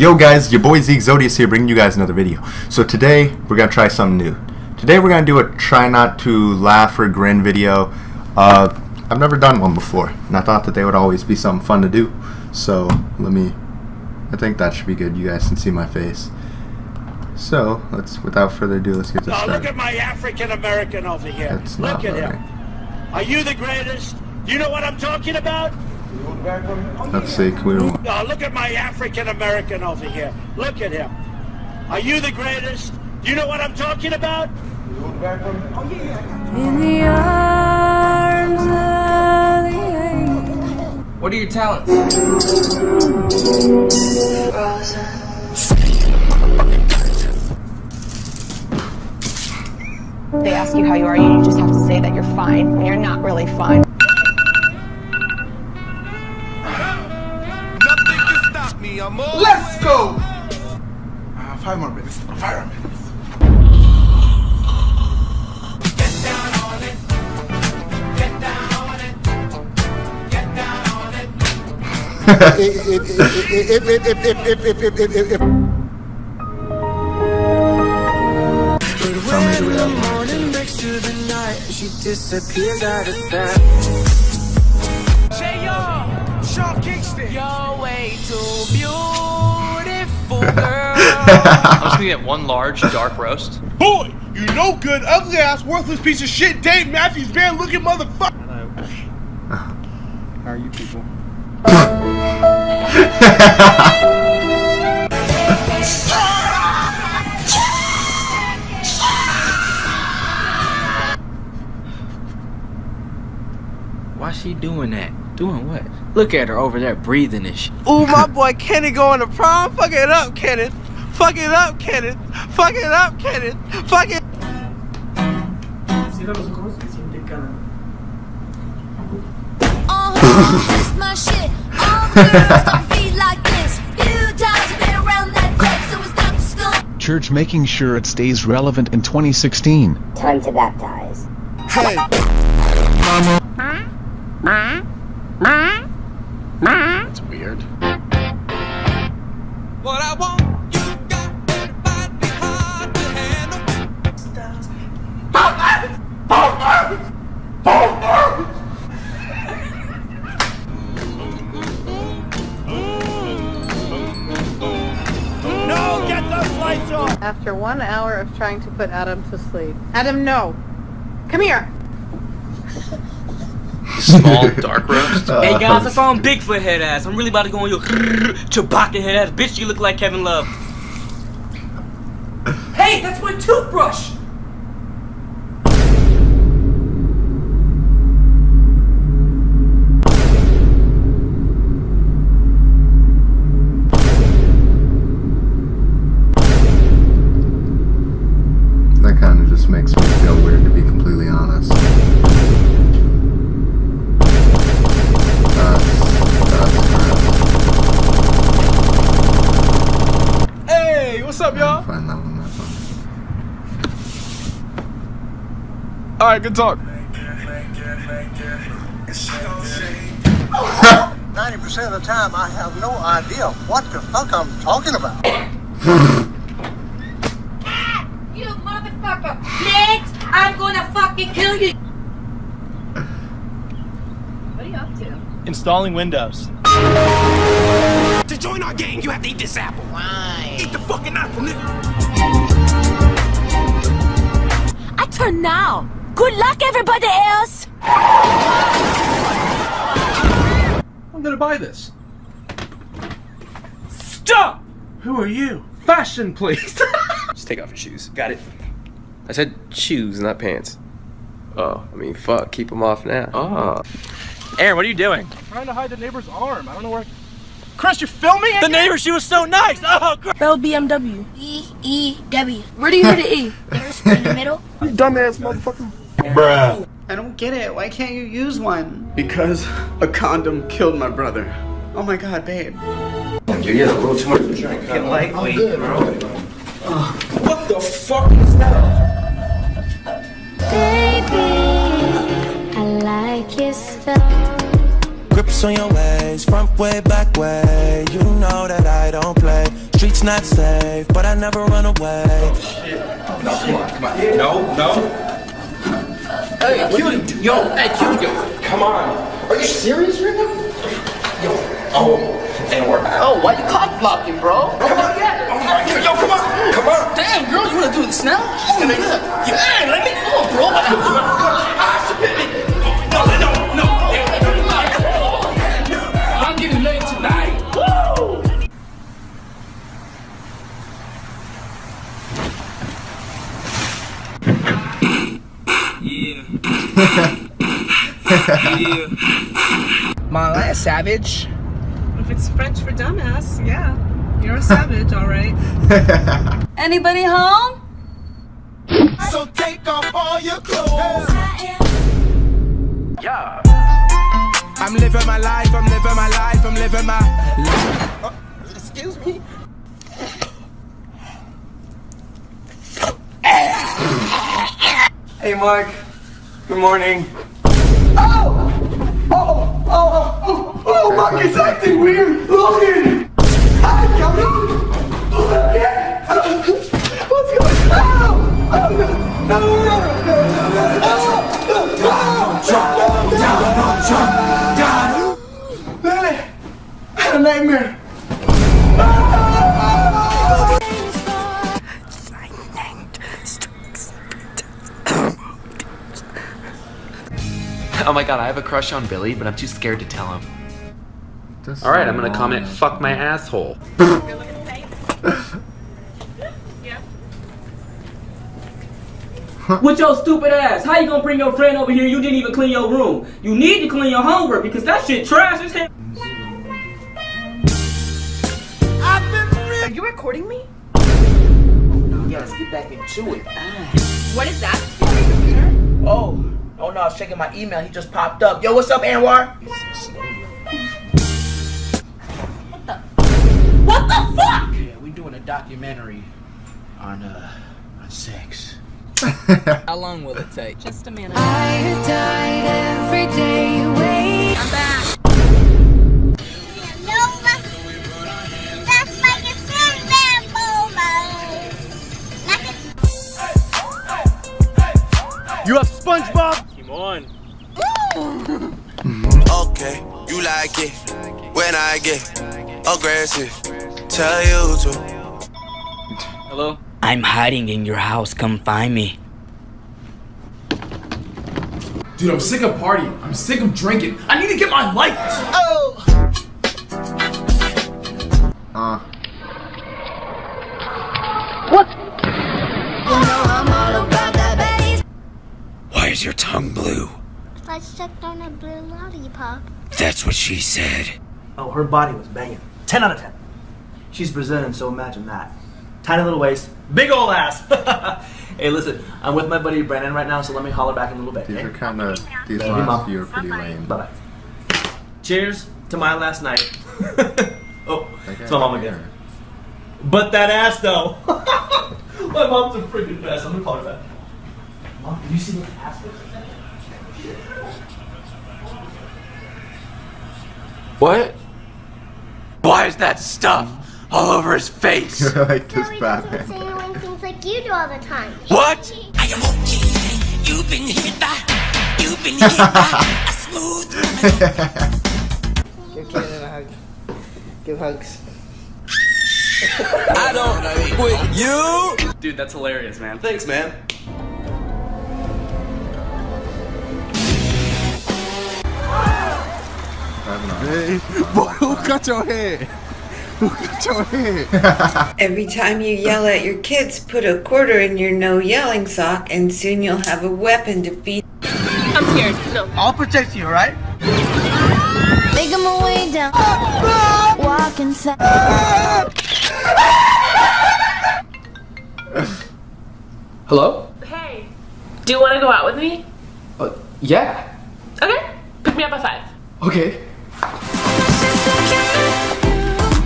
Yo guys, your boy Zeke Zodius here, bringing you guys another video. So today we're gonna try something new. Today we're gonna do a try not to laugh or grin video. I've never done one before, and I thought that they would always be something fun to do. So I think that should be good. You guys can see my face. So without further ado, let's get this started. Look at my African American over here. Look at him. Are you the greatest? Do you know what I'm talking about? Let's see, look at my African American over here. Look at him. Are you the greatest? Do you know what I'm talking about? In the arms of the angel. What are your talents? They ask you how you are, you just have to say that you're fine when you're not really fine. Let's go! 5 more minutes. 5 minutes. Get down on it. Get down on it. Get down on it. Tell me the reality. Morning breaks to the night, she disappears out of sight. J.R. Sean Kingston. Yo, way too beautiful, girl. I'm just gonna get one large dark roast. Boy, you no good, ugly ass, worthless piece of shit, Dave Matthews band looking motherfucker. Hello. How are you people? Why's she doing that? Doing what? Look at her over there breathing and shit. Ooh, my boy Kenny going to prom? Fuck it up, Kenneth. Fuck it up, Kenneth! Fuck it up, Kenneth! Fuck it! That's my shit. Church making sure it stays relevant in 2016. Time to baptize. Hey! Mama. That's weird. What I want. After 1 hour of trying to put Adam to sleep. Adam, no. Come here. Small dark roast. Hey guys, I saw him Bigfoot head ass. I'm really about to go on your Chewbacca head ass. Bitch, you look like Kevin Love. Hey, that's my toothbrush. Makes me feel weird, to be completely honest. Hey, what's up, y'all? Find that one, that's one. All right, good talk. 90% of the time, I have no idea what the fuck I'm talking about. Next, I'm gonna fucking kill you. What are you up to? Installing Windows. To join our gang, you have to eat this apple. Why? Eat the fucking apple, nigga. I turn now. Good luck, everybody else. I'm gonna buy this. Stop! Who are you? Fashion, please. Just take off your shoes. Got it. I said shoes, not pants. Oh, I mean, fuck, keep them off now. Oh. Aaron, what are you doing? I'm trying to hide the neighbor's arm. I don't know where. Chris, you're filming it? The neighbor, she was so nice. Oh, Chris. Spell BMW. E-E-W. Where do you hear the E? In the middle? You dumbass motherfucker. Bruh. I don't get it. Why can't you use one? Because a condom killed my brother. Oh my god, babe. You're getting a little too much. Get lightweight, bro. What the fuck is that? Baby, I like your stuff. Grips on your leg. ways, front way, back way. You know that I don't play. Street's not safe, but I never run away. Oh, shit. Oh, no, come on, come on. Yeah. No, no. Hey, cutie. Yo, hey, cutie. Yo, come on. Are you serious right now? Yo. Oh. And we're out. Oh, why you cock blocking, bro? Come on, yeah. Oh my God. Yo, come on. Come on. Damn, girl, you want to do this now? Oh, yeah. Yeah. Hey, let me go, bro. No, no, no. I'm getting late tonight. Woo! Yeah. Yeah. Mom, I a savage. If it's French for dumbass, yeah. You're a savage, alright. Anybody home? So take off all your clothes. Yeah. I'm living my life, I'm living my life, I'm living my life. Excuse me? Hey Mark, good morning. Oh, Mark is acting weird! Logan! Hi, Kevin! Logan! What's going on? Oh, no! No, no, no, no, no! Don't jump! Don't jump! Don't jump! Lily! I had a nightmare! Oh my God, I have a crush on Billy, but I'm too scared to tell him. Alright, I'm gonna comment, fuck my asshole. With your stupid ass, how you gonna bring your friend over here? You didn't even clean your room. You need to clean your homework because that shit trash as hell. Are you recording me? Yes, get back into it. What is that? Oh, oh no, I was checking my email. He just popped up. Yo, what's up, Anwar? What the fuck? Yeah, we doing a documentary on sex. How long will it take? Just a minute. I died every day away. I'm back. No, that's like a sandbag. You up, SpongeBob? Come on. Okay, you like it when I get aggressive. Tell you to. Hello? I'm hiding in your house. Come find me. Dude, I'm sick of partying. I'm sick of drinking. I need to get my life. Oh. What? You know I'm all about that bass. Why is your tongue blue? I stepped on a blue lollipop. That's what she said. Oh, her body was banging. 10 out of 10. She's Brazilian, so imagine that. Tiny little waist, big old ass. Hey, listen, I'm with my buddy Brandon right now, so let me holler back in a little bit. These last few are pretty lame. Bye bye. Cheers to my last night. Oh, it's my mom again. But that ass though. My mom's a freaking mess. I'm gonna call her that. Mom, did you see what the ass was? What? Why is that stuff all over his face? You're like this Batman. He doesn't say things like you do all the time. What? I am okay. You've been hit by. You've been hit by a smooth. Give Cannon a hug. Give hugs. I don't know with you. Dude, that's hilarious, man. Thanks, man. Hey, boy, who cut your hair? Every time you yell at your kids, put a quarter in your no yelling sock, and soon you'll have a weapon to beat. I'm scared. No. I'll protect you, right? Take them away down. Walk inside. Hello? Hey. Do you want to go out with me? Yeah. Okay. Pick me up at 5. Okay.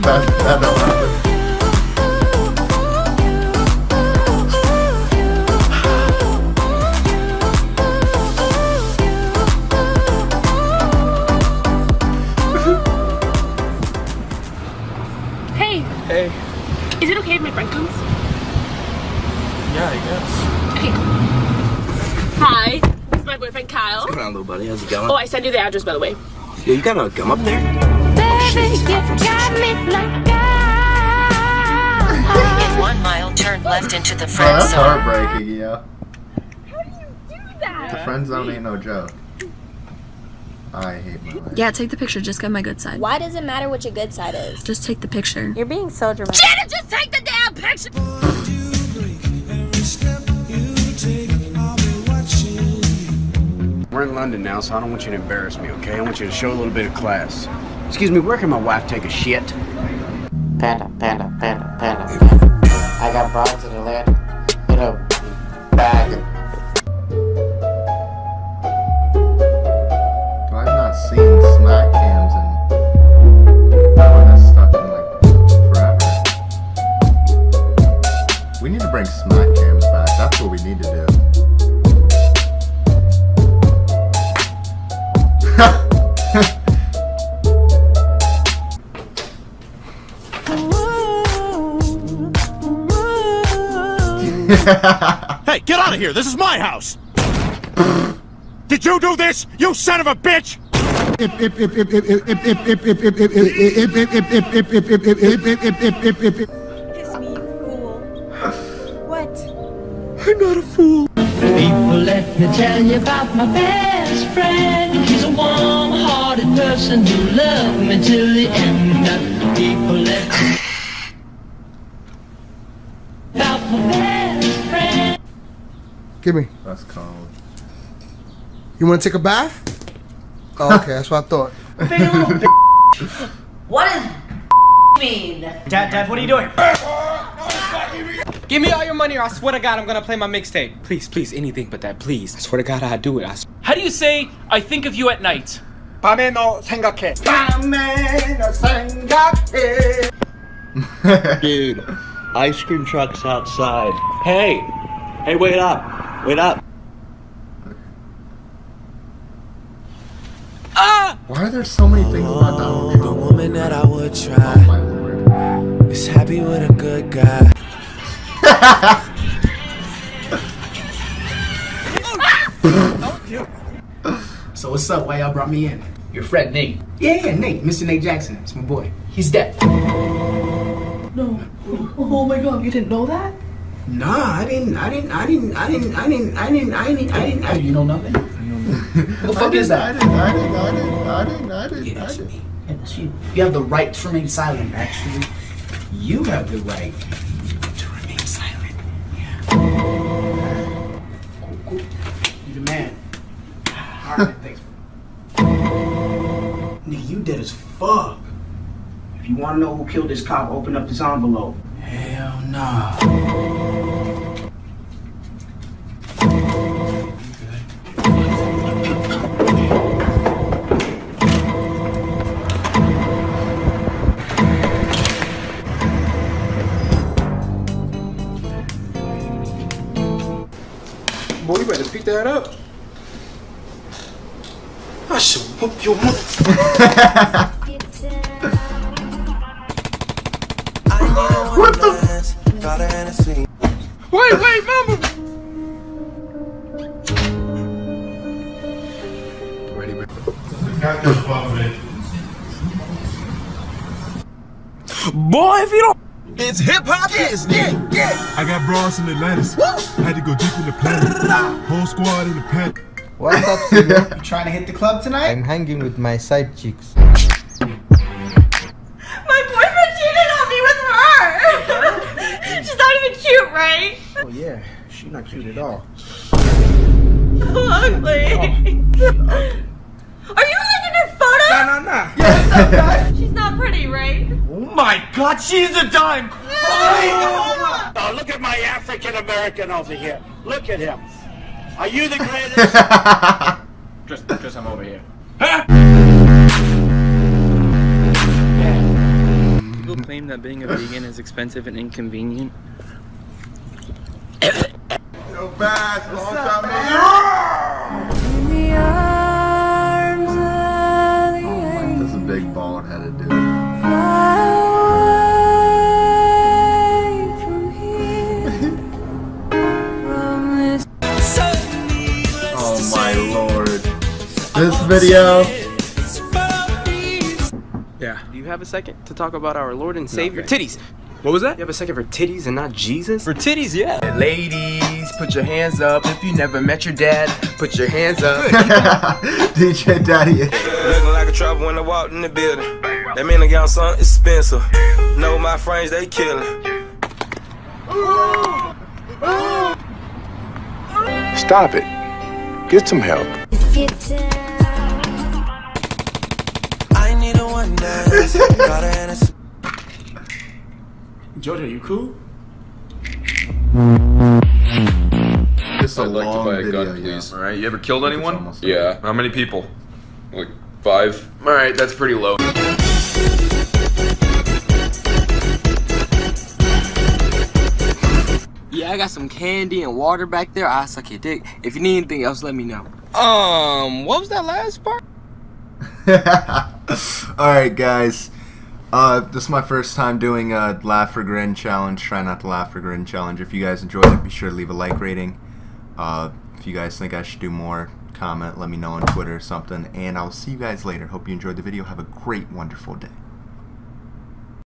That don't happen. my boyfriend Kyle. What's going on, little buddy? How's it going? Oh, I sent you the address, by the way. Yeah, you gotta come up there. Baby, you got me like that. In 1 mile, turn left into the friend zone. That's heartbreaking, yeah. How do you do that? The friend zone ain't no joke. I hate my life. Yeah, take the picture. Just get my good side. Why does it matter what your good side is? Just take the picture. You're being so dramatic. Jenna, just take the damn picture! We're in London now, so I don't want you to embarrass me, okay? I want you to show a little bit of class. Excuse me, where can my wife take a shit? Panda, panda, panda, panda, panda. I got bronze in Atlanta. You know, bag. Seen smack cams and that's stuck in like forever. We need to bring smack cams back. That's what we need to do. Hey, get out of here! This is my house! Did you do this, you son of a bitch? Kiss me, you fool. What? I'm not a fool. People, let me tell you about my best friend. She's a warm-hearted person who loved me till the end. People, let me tell you about my best friend. Give me. That's cold. You want to take a bath? Oh, okay, that's what I thought. Big little bitch. What does mean? Dad, what are you doing? Give me all your money or I swear to God I'm gonna play my mixtape. Please, anything but that, please. I swear to God I do it. How do you say, I think of you at night? 밤에 너 생각해. 밤에 너 생각해. Dude, ice cream truck's outside. Hey, wait up, wait up. Why are there so many things about that movie? The woman that I would try. Oh my lord. Is happy with a good guy. So what's up? Why y'all brought me in? Your friend Nate. Yeah, Nate. Mr. Nate Jackson. It's my boy. He's dead. No. Oh my god, you didn't know that? Nah, I didn't. You don't know that? What the fuck is that? I didn't. You have the right to remain silent, actually. You have the right to remain silent. Yeah. Cool. You the man. Alright, thanks. Nigga, you dead as fuck. If you want to know who killed this cop, open up this envelope. Hell nah. Boy, you better pick that up. I should whoop your mother. What the? Wait, mama. Ready, man. Boy, if you don't. It's hip-hop, yes, yeah. I got bras in the lattice. I had to go deep in the planet. Whole squad in the panic. What's up, Simo? You trying to hit the club tonight? I'm hanging with my side chicks. My boyfriend cheated on me with her! She's not even cute, right? Oh yeah, she's not cute at all. Ugly. Oh. Are you looking at photos? Nah. Yeah. She's not pretty, right? Oh my god, she's a dime! Oh, oh, look at my African-American over here. Look at him. Are you the greatest? just I'm over here. Huh? People claim that being a vegan is expensive and inconvenient. Yo, Bass, long time man. Big bald-headed dude. Oh my lord. This video. Yeah. Do you have a second to talk about our Lord and Savior? No, titties. What was that? You have a second for titties and not Jesus? For titties, yeah. Hey, ladies, put your hands up. If you never met your dad, put your hands up. DJ Daddy. Looking like a trouble when I walk in the building. That man I got son is Spencer. No, my friends, they killing. Stop it. Get some help. I need a one night. Georgia, you cool? This is a long video, please. All right, you ever killed anyone? Yeah. How many people? Like 5. All right, that's pretty low. Yeah, I got some candy and water back there. I suck your dick. If you need anything else, let me know. What was that last part? All right, guys. This is my first time doing a laugh or grin challenge. Try not to laugh or grin challenge. If you guys enjoyed it, be sure to leave a like rating. If you guys think I should do more, comment, let me know on Twitter or something. And I'll see you guys later. Hope you enjoyed the video. Have a great, wonderful day.